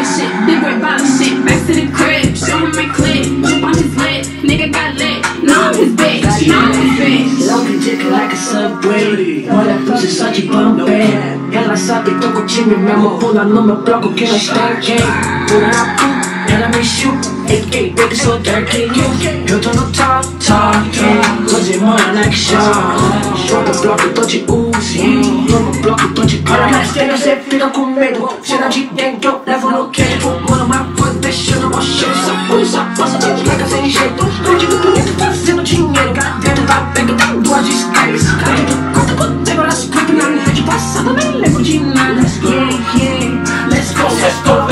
body shit, big red body shit. Back to the crib, show him my clip. Jump on his lit, nigga got lit. Now I'm his bitch, now I'm his bitch. Long dick like a subway. Olha a puxa, só de Bombay. Ela sabe, tô com o time mesmo. Pula no meu bloco que não está gay. Pula na puta. Ela me chupa, AK, baby, so dirty. Eu tô no top, top, yeah. Tô de mona, like shot. Joga bloco, tô de Uzi. Toma bloco, tô de cara. Olha nas telhas, cê fica com medo. Cena de dengue, eu levo no queijo. Mano, uma coisa, deixando o mau cheiro. Sapulho, saposa, tô de leca sem jeito. Tô de bonito, fazendo dinheiro. Dentro da pega, tem duas descargas. Dentro do conta, contei várias coisas. Na minha rede passada, nem lembro de nada. Yeah, yeah, let's go, let's go.